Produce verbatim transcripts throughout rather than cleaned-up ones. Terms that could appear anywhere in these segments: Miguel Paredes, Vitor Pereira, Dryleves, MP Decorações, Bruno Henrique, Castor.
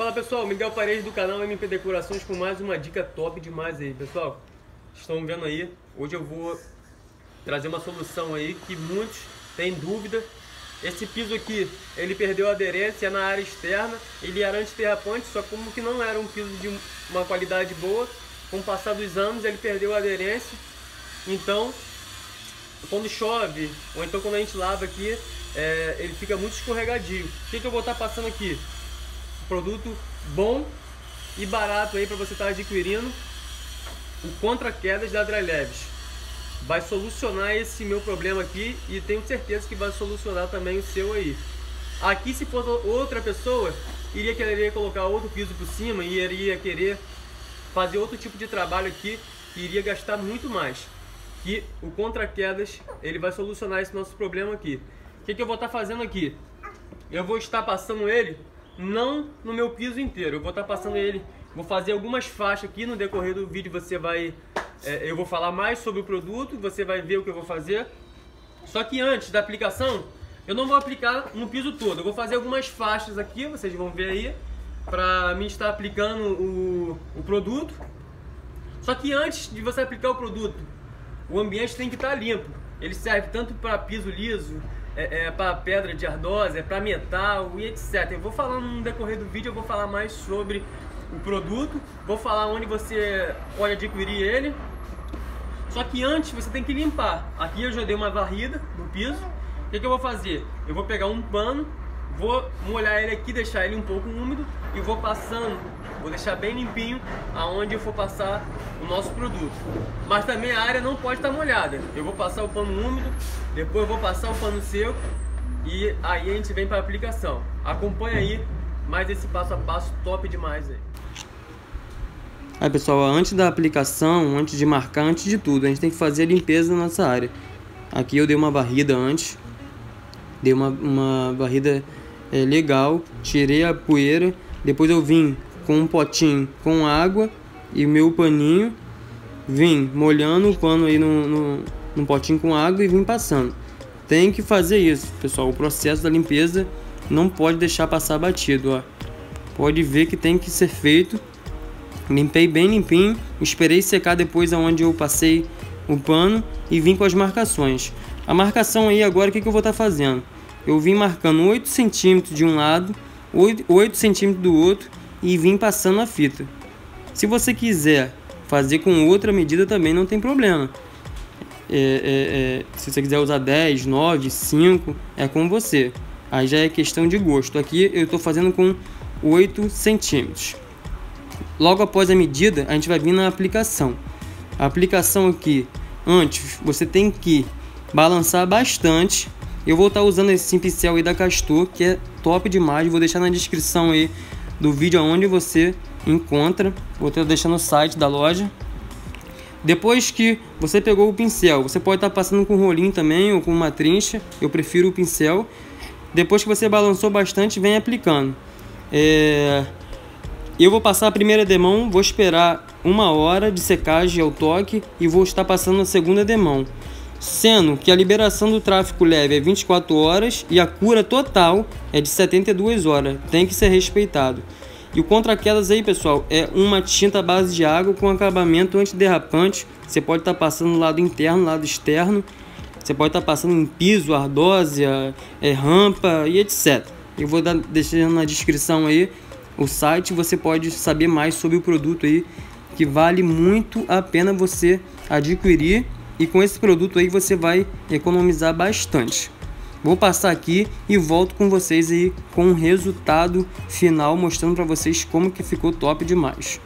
Fala pessoal, Miguel Paredes do canal M P Decorações com mais uma dica top demais aí, pessoal. Estão vendo aí, hoje eu vou trazer uma solução aí que muitos têm dúvida. Esse piso aqui, ele perdeu a aderência na área externa, ele era antiterrapante, só como que não era um piso de uma qualidade boa, com o passar dos anos ele perdeu a aderência, então quando chove, ou então quando a gente lava aqui, é, ele fica muito escorregadio. O que, que eu vou estar passando aqui? Produto bom e barato aí para você estar adquirindo, o contra-quedas da Dryleves. Vai solucionar esse meu problema aqui e tenho certeza que vai solucionar também o seu aí. Aqui, se fosse outra pessoa, iria querer colocar outro piso por cima e iria querer fazer outro tipo de trabalho aqui, que iria gastar muito mais. Que o contra-quedas, ele vai solucionar esse nosso problema aqui. O que, que eu vou estar fazendo aqui? Eu vou estar passando ele, não no meu piso inteiro, eu vou estar passando ele, vou fazer algumas faixas aqui. No decorrer do vídeo você vai... É, eu vou falar mais sobre o produto, você vai ver o que eu vou fazer. Só que antes da aplicação, eu não vou aplicar no piso todo. Eu vou fazer algumas faixas aqui, vocês vão ver aí, para mim estar aplicando o, o produto. Só que antes de você aplicar o produto, o ambiente tem que estar limpo. Ele serve tanto para piso liso, é, é, para pedra de ardósia, é para metal e etcétera. Eu vou falar no decorrer do vídeo, eu vou falar mais sobre o produto, vou falar onde você pode adquirir ele. Só que antes você tem que limpar. Aqui eu já dei uma varrida no piso. O que, que eu vou fazer? Eu vou pegar um pano, vou molhar ele aqui, deixar ele um pouco úmido e vou passando, vou deixar bem limpinho aonde eu for passar o nosso produto. Mas também a área não pode estar molhada. Eu vou passar o pano úmido, depois eu vou passar o pano seco e aí a gente vem para a aplicação. Acompanha aí mais esse passo a passo top demais aí. Aí pessoal, antes da aplicação, antes de marcar, antes de tudo, a gente tem que fazer a limpeza na nossa área. Aqui eu dei uma varrida antes, dei uma, uma varrida é, legal, tirei a poeira, depois eu vim com um potinho com água e meu paninho, vim molhando o pano aí no, no, no potinho com água e vim passando. Tem que fazer isso, pessoal, o processo da limpeza não pode deixar passar batido, ó. Pode ver que tem que ser feito. Limpei bem limpinho, esperei secar depois aonde eu passei o pano e vim com as marcações. A marcação aí agora, o que, que eu vou estar tá fazendo? Eu vim marcando oito centímetros de um lado, oito centímetros do outro e vim passando a fita. Se você quiser fazer com outra medida também não tem problema. É, é, é, se você quiser usar dez, nove, cinco, é com você. Aí já é questão de gosto. Aqui eu estou fazendo com oito centímetros. Logo após a medida, a gente vai vir na aplicação. A aplicação aqui, antes, você tem que balançar bastante. Eu vou estar usando esse pincel aí da Castor, que é top demais. Vou deixar na descrição aí do vídeo aonde você encontra. Vou estar deixando o site da loja. Depois que você pegou o pincel, você pode estar passando com um rolinho também ou com uma trincha. Eu prefiro o pincel. Depois que você balançou bastante, vem aplicando. É... Eu vou passar a primeira demão, vou esperar uma hora de secagem ao toque e vou estar passando a segunda demão. Sendo que a liberação do tráfego leve é vinte e quatro horas e a cura total é de setenta e duas horas. Tem que ser respeitado. E o contra-quedas aí, pessoal, é uma tinta à base de água com acabamento antiderrapante. Você pode estar passando no lado interno, lado externo. Você pode estar passando em piso, ardósia, é, rampa e etcétera. Eu vou dar, deixando na descrição aí o site, você pode saber mais sobre o produto aí, que vale muito a pena você adquirir, e com esse produto aí você vai economizar bastante. Vou passar aqui e volto com vocês aí com o resultado final, mostrando para vocês como que ficou top demais.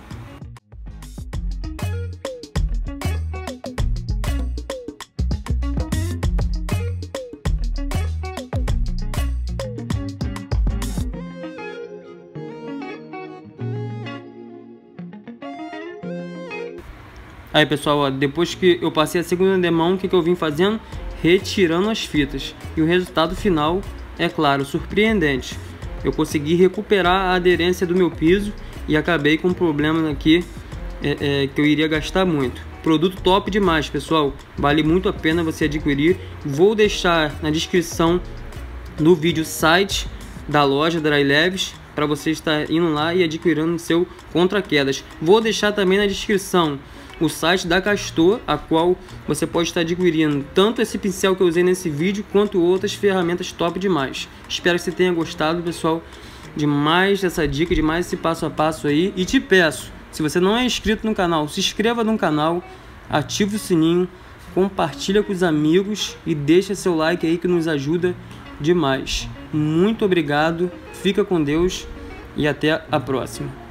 Aí pessoal, ó, depois que eu passei a segunda demão, o que, que eu vim fazendo? Retirando as fitas. E o resultado final é claro, surpreendente. Eu consegui recuperar a aderência do meu piso e acabei com um problema aqui é, é, que eu iria gastar muito. Produto top demais, pessoal. Vale muito a pena você adquirir. Vou deixar na descrição do vídeo o site da loja Dryleves, para você estar indo lá e adquirindo seu contra-quedas. Vou deixar também na descrição o site da Castor, a qual você pode estar adquirindo tanto esse pincel que eu usei nesse vídeo, quanto outras ferramentas top demais. Espero que você tenha gostado, pessoal, de mais essa dica, de mais esse passo a passo aí. E te peço, se você não é inscrito no canal, se inscreva no canal, ative o sininho, compartilha com os amigos e deixa seu like aí que nos ajuda demais. Muito obrigado, fica com Deus e até a próxima.